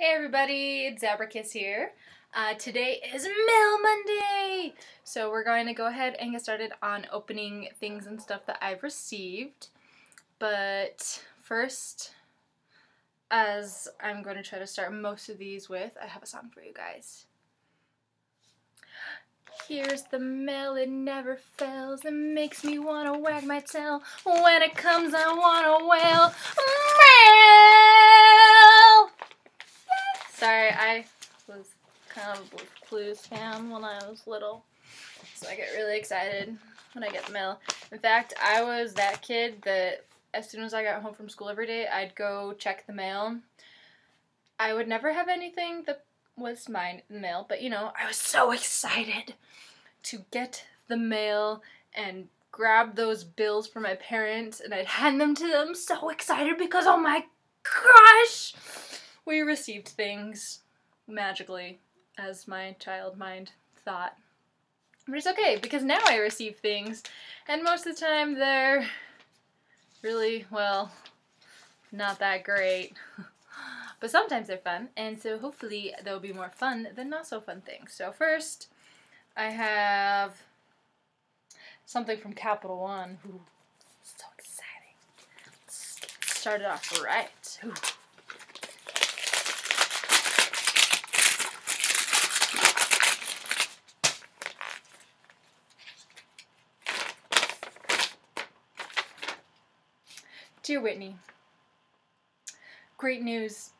Hey everybody, it's Zabracus here. Today is Mail Monday! So we're going to go ahead and get started on opening things and stuff that I've received. But first, as I'm going to try to start most of these with, I have a song for you guys. Here's the mail, it never fails. It makes me wanna wag my tail. When it comes, I wanna wail. Mail! Yes. Sorry, I was kind of a Clues fan when I was little, so I get really excited when I get the mail. In fact, I was that kid that as soon as I got home from school every day, I'd go check the mail. I would never have anything that was mine in the mail, but you know, I was so excited to get the mail and grab those bills from my parents, and I'd hand them to them, so excited because, oh my gosh, we received things magically, as my child mind thought. But it's okay, because now I receive things, and most of the time they're really, well, not that great. But sometimes they're fun, and so hopefully there'll be more fun than not so fun things. So first, I have something from Capital One. Ooh, so exciting. Let's get started off right. Ooh. Dear Whitney, great news.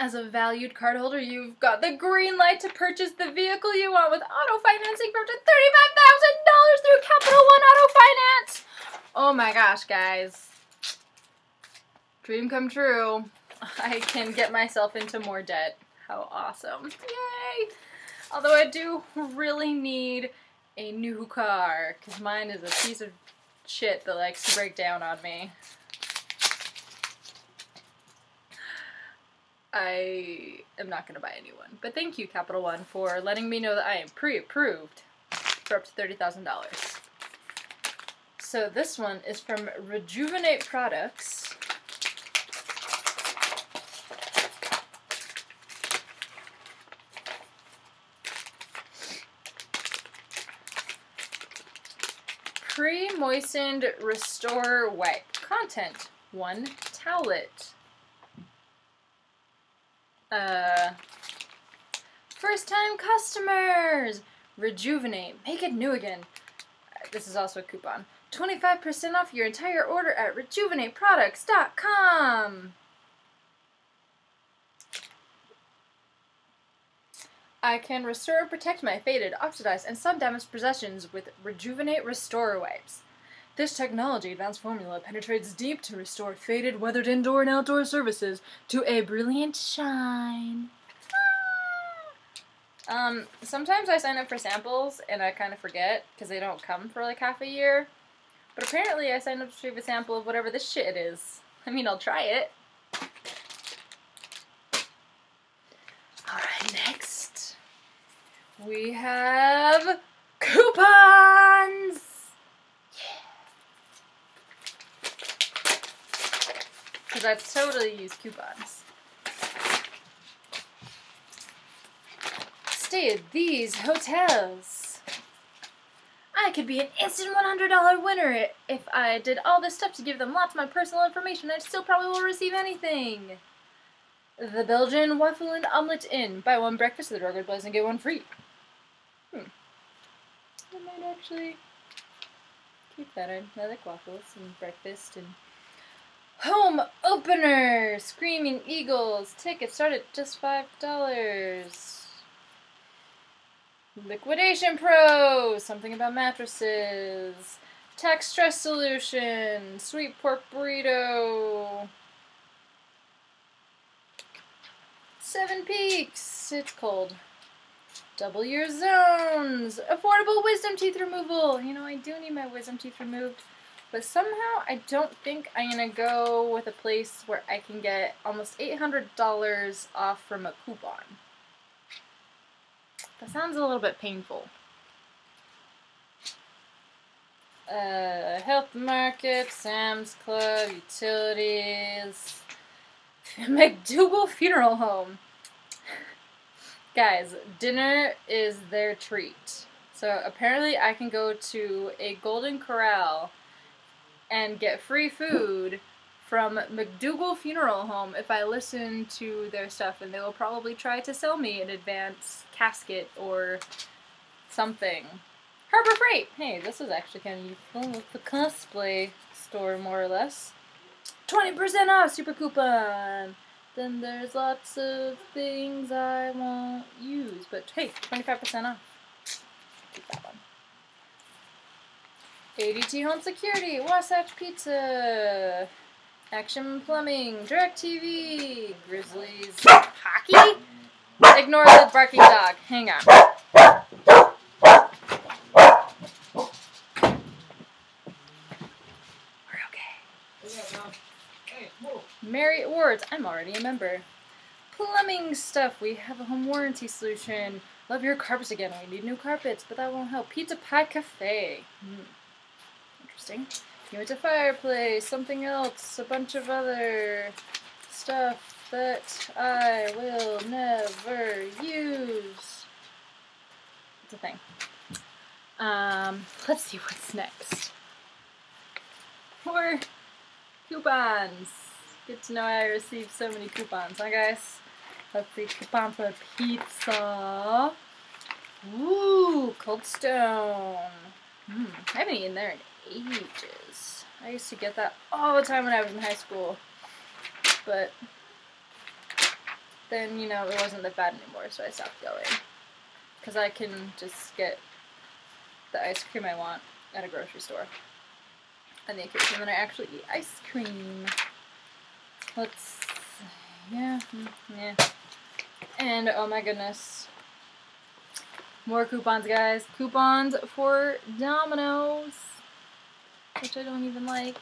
As a valued cardholder, you've got the green light to purchase the vehicle you want with auto financing for up to $35,000 through Capital One Auto Finance. Oh my gosh, guys. Dream come true. I can get myself into more debt. How awesome. Yay! Although I do really need a new car, because mine is a piece of shit that likes to break down on me. I am not going to buy a new one. But thank you, Capital One, for letting me know that I am pre-approved for up to $30,000. So this one is from Rejuvenate Products. Pre-moistened restore wipe. Content, 1 towelette. First time customers! Rejuvenate. Make it new again. This is also a coupon. 25% off your entire order at rejuvenateproducts.com. I can restore or protect my faded, oxidized, and sun-damaged possessions with Rejuvenate Restore Wipes. This technology advanced formula penetrates deep to restore faded, weathered indoor and outdoor surfaces to a brilliant shine. Ah! Sometimes I sign up for samples and I kind of forget because they don't come for like half a year. But apparently I signed up to receive a sample of whatever this shit is. I mean, I'll try it. Alright, next we have coupons! Because I've totally used coupons. Stay at these hotels. I could be an instant $100 winner if I did all this stuff to give them lots of my personal information. I still probably won't receive anything. The Belgian Waffle and Omelette Inn. Buy one breakfast at the Burger Place and get one free. I might actually keep that in. I like waffles and breakfast and... Home opener! Screaming Eagles! Tickets start at just $5. Liquidation Pro! Something about mattresses. Tax Stress Solution! Sweet pork burrito! 7 Peaks! It's cold. Double your zones! Affordable wisdom teeth removal! You know, I do need my wisdom teeth removed. But somehow, I don't think I'm going to go with a place where I can get almost $800 off from a coupon. That sounds a little bit painful. Health Market, Sam's Club, Utilities, McDougal Funeral Home. Guys, dinner is their treat. So apparently I can go to a Golden Corral and get free food from McDougal Funeral Home if I listen to their stuff, and they will probably try to sell me an advanced casket or something. Harbor Freight! Hey, this is actually kind of useful with the cosplay store, more or less. 20% off super coupon! Then there's lots of things I won't use, but hey, 25% off. Keep that one. ADT Home Security, Wasatch Pizza, Action Plumbing, DirecTV, Grizzlies, hockey? Ignore the barking dog. Hang on. We're okay. Marriott Awards. I'm already a member. Plumbing stuff. We have a home warranty solution. Love your carpets again. We need new carpets, but that won't help. Pizza Pie Cafe. Interesting. New to fireplace, something else, a bunch of other stuff that I will never use. It's a thing. Let's see what's next. More coupons. Good to know I received so many coupons, huh guys? Let's see, Kupampa Pizza. Ooh, Cold Stone. I haven't eaten there in ages. I used to get that all the time when I was in high school, but then, you know, it wasn't that bad anymore, so I stopped going, because I can just get the ice cream I want at a grocery store on the occasion that I actually eat ice cream. Let's, yeah, and oh my goodness. More coupons, guys. Coupons for Domino's, which I don't even like.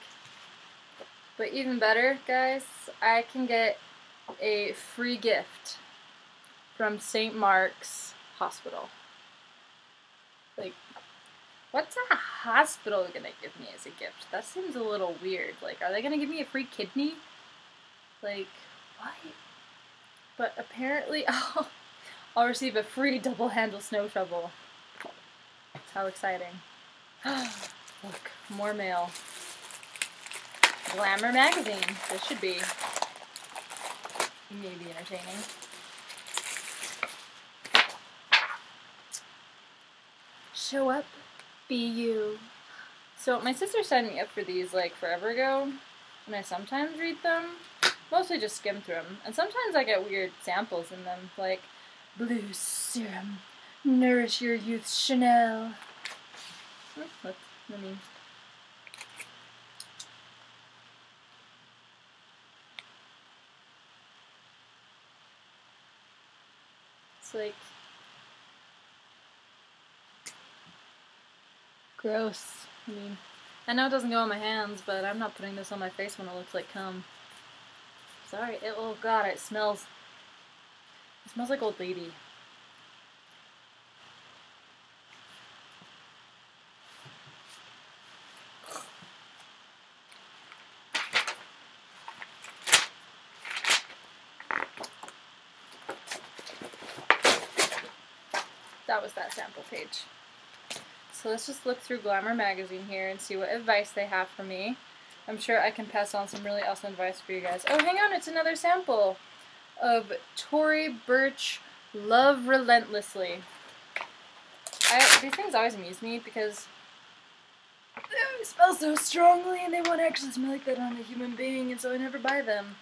But even better, guys, I can get a free gift from St. Mark's Hospital. Like, what's a hospital gonna give me as a gift? That seems a little weird. Like, are they gonna give me a free kidney? Like, what? But apparently, oh. I'll receive a free double-handle snow shovel. How exciting. Look, more mail. Glamour magazine. This should be maybe entertaining. Show up, be you. So my sister signed me up for these like forever ago, and I sometimes read them. Mostly just skim through them. And sometimes I get weird samples in them, like Blue Serum, Nourish Your Youth, Chanel. What's the name? It's like gross. I mean, I know it doesn't go on my hands, but I'm not putting this on my face when it looks like cum. Sorry, it, oh god, it smells. It smells like old lady. That was that sample page. So let's just look through Glamour magazine here and see what advice they have for me. I'm sure I can pass on some really awesome advice for you guys. Oh, hang on, it's another sample of Tory Burch, Love Relentlessly. These things always amuse me because they smell so strongly and they won't actually smell like that on a human being, and so I never buy them.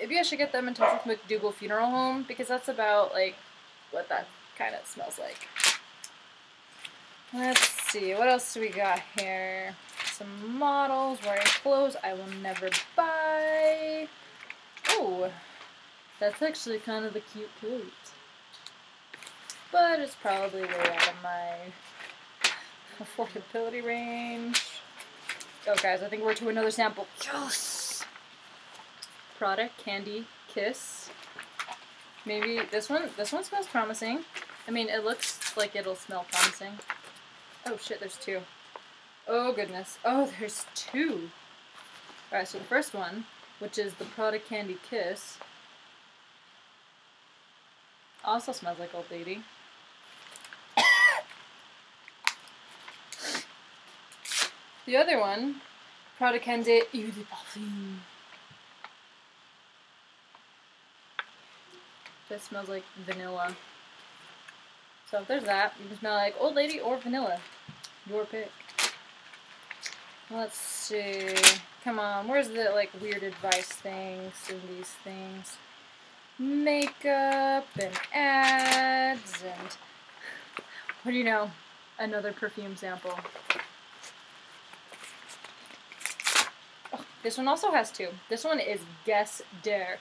Maybe I should get them in touch with McDougal Funeral Home, because that's about like what that kind of smells like. Let's see, what else do we got here? Some models wearing clothes I will never buy. Oh, that's actually kind of a cute coat, but it's probably way out of my affordability range. Oh guys, I think we're to another sample. Yes! Prada Candy Kiss. Maybe this one smells promising. I mean, it looks like it'll smell promising. Oh shit, there's two. Oh goodness. Oh, there's two. Alright, so the first one, which is the Prada Candy Kiss, also smells like Old Lady. The other one, Prada Candy Eau de Parfum. This smells like vanilla. So if there's that, you can smell like Old Lady or vanilla. Your pick. Let's see. Come on, where's the like weird advice things and these things? Makeup and ads and what do you know? Another perfume sample. Oh, this one also has two. This one is Guess Dare.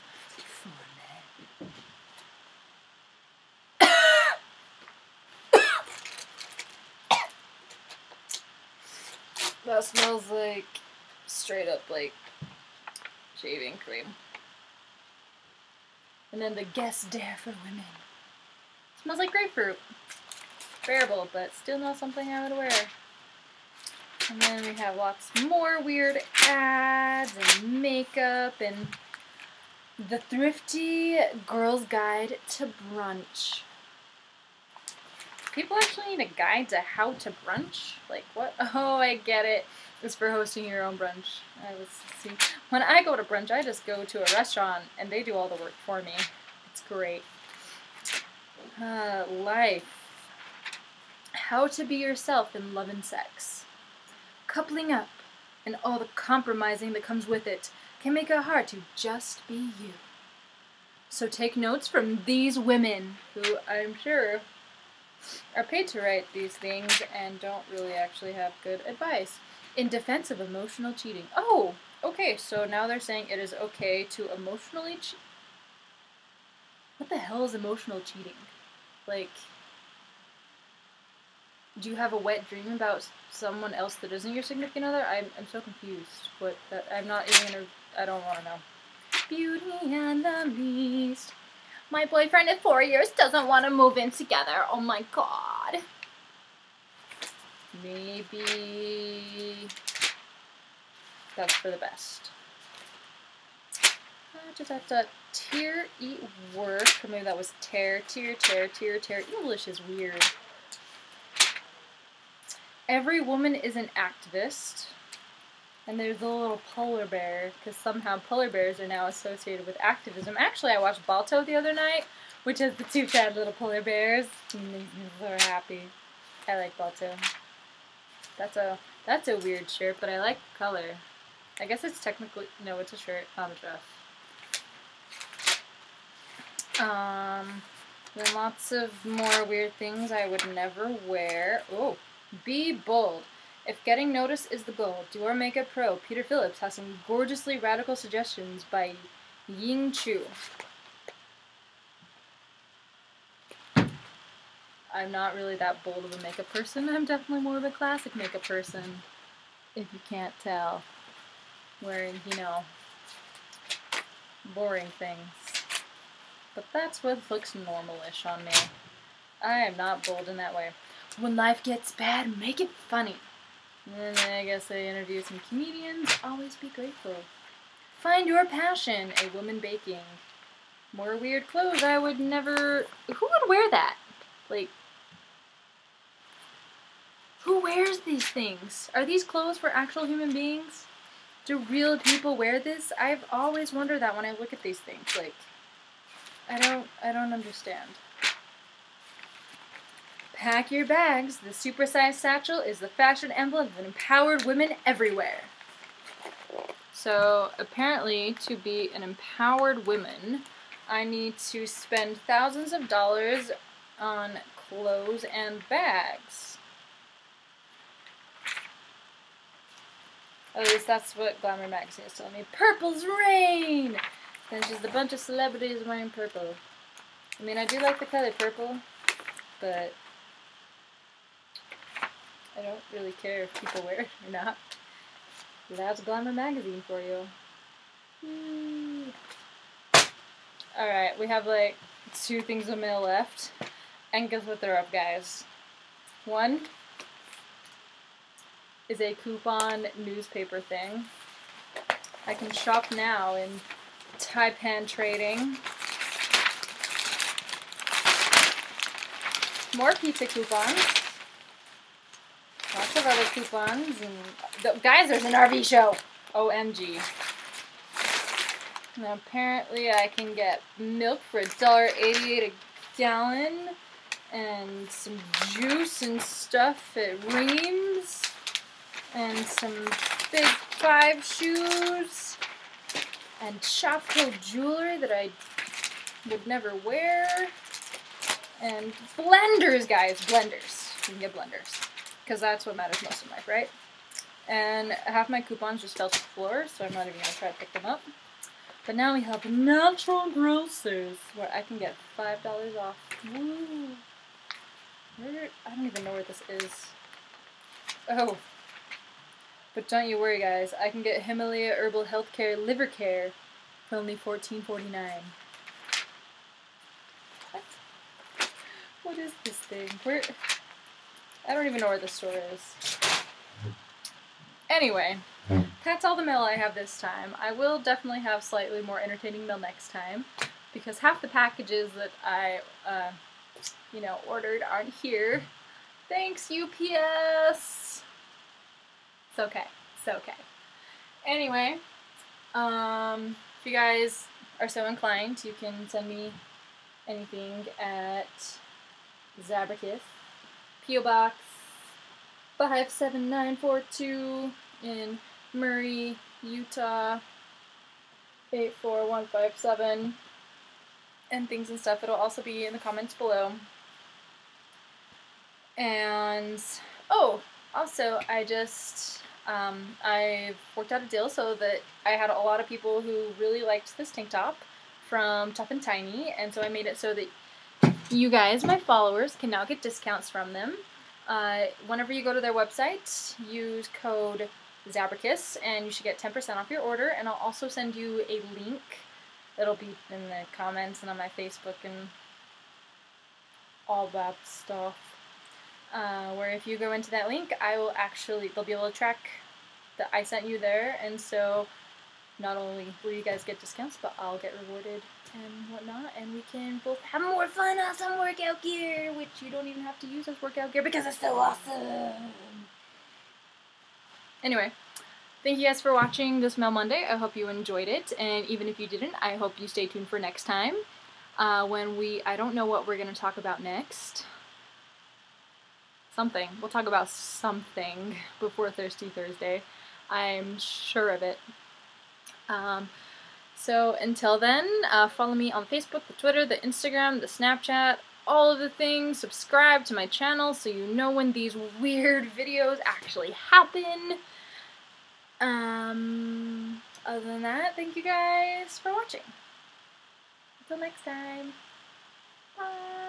That smells like straight up like shaving cream. And then the Guess Dare for women. It smells like grapefruit. Wearable, but still not something I would wear. And then we have lots more weird ads and makeup and the Thrifty Girl's Guide to Brunch. People actually need a guide to how to brunch? Like what? Oh, I get it. It's for hosting your own brunch. When I go to brunch, I just go to a restaurant and they do all the work for me. It's great. Life. How to be yourself in love and sex. Coupling up and all the compromising that comes with it can make it hard to just be you. So take notes from these women who I'm sure are paid to write these things and don't really actually have good advice. In defense of emotional cheating. Oh, okay, so now they're saying it is okay to emotionally cheat. What the hell is emotional cheating? Like, do you have a wet dream about someone else that isn't your significant other? I'm so confused. What? I'm not even gonna, I don't want to know. Beauty and the Beast. My boyfriend at 4 years doesn't want to move in together. Oh my god. Maybe that's for the best. Just have to tear, eat, work. Or maybe that was tear, tear, tear, tear, tear. English is weird. Every woman is an activist. And there's a little polar bear, because somehow polar bears are now associated with activism. Actually, I watched Balto the other night, which has the two sad little polar bears. And they are happy. I like Balto. That's a weird shirt, but I like the color. I guess it's technically, no, it's a shirt on the dress. Then lots of more weird things I would never wear. Oh, be bold. If getting noticed is the goal, do our makeup pro, Peter Phillips, has some gorgeously radical suggestions by Ying Chu. I'm not really that bold of a makeup person. I'm definitely more of a classic makeup person, if you can't tell. Wearing, you know, boring things. But that's what looks normal-ish on me. I am not bold in that way. When life gets bad, make it funny. And then I guess I interviewed some comedians. Always be grateful. Find your passion. A woman baking. More weird clothes I would never... Who would wear that? Like... Who wears these things? Are these clothes for actual human beings? Do real people wear this? I've always wondered that when I look at these things. Like... I don't understand. Pack your bags. The supersized satchel is the fashion emblem of empowered women everywhere. So apparently, to be an empowered woman, I need to spend thousands of dollars on clothes and bags. At least that's what Glamour magazine is telling me. Purple's rain! Then just a bunch of celebrities wearing purple. I mean, I do like the color purple, but... I don't really care if people wear it or not. That's Glamour magazine for you. Alright, we have like two things a minute left. And guess what they're up, guys? One is a coupon newspaper thing. I can shop now in Taipan Trading. More pizza coupons. Lots of other coupons. And guys, there's an RV show. OMG. And apparently I can get milk for $1.88 a gallon. And some juice and stuff at Reams. And some Big Five shoes. And Shopfield jewelry that I would never wear. And blenders, guys, blenders. You can get blenders, because that's what matters most in life, right? And half my coupons just fell to the floor, so I'm not even gonna try to pick them up. But now we have Natural Grocers, where I can get $5 off. Woo! I don't even know where this is. Oh. But don't you worry, guys. I can get Himalaya Herbal Healthcare Liver Care for only $14.49. What is this thing? Where? I don't even know where the store is. Anyway, that's all the mail I have this time. I will definitely have slightly more entertaining mail next time, because half the packages that I, you know, ordered aren't here. Thanks, UPS! It's okay. It's okay. Anyway, if you guys are so inclined, you can send me anything at Zabracus, P.O. Box 57942 in Murray, Utah 84157, and things and stuff. It'll also be in the comments below. And oh, also I just I've worked out a deal so that I had a lot of people who really liked this tank top from Tough and Tiny, and so I made it so that you guys, my followers, can now get discounts from them. Whenever you go to their website, use code Zabracus, and you should get 10% off your order, and I'll also send you a link. It'll be in the comments and on my Facebook and all that stuff, where if you go into that link, I will actually, they'll be able to track that I sent you there, and so not only will you guys get discounts, but I'll get rewarded and whatnot, and we can both have more fun, awesome workout gear, which you don't even have to use as workout gear because it's so awesome. Anyway, thank you guys for watching this Mail Monday. I hope you enjoyed it, and even if you didn't, I hope you stay tuned for next time, when I don't know what we're going to talk about next. Something. We'll talk about something before Thirsty Thursday. I'm sure of it. So until then, follow me on Facebook, the Twitter, the Instagram, the Snapchat, all of the things. Subscribe to my channel so you know when these weird videos actually happen. Other than that, thank you guys for watching. Until next time. Bye.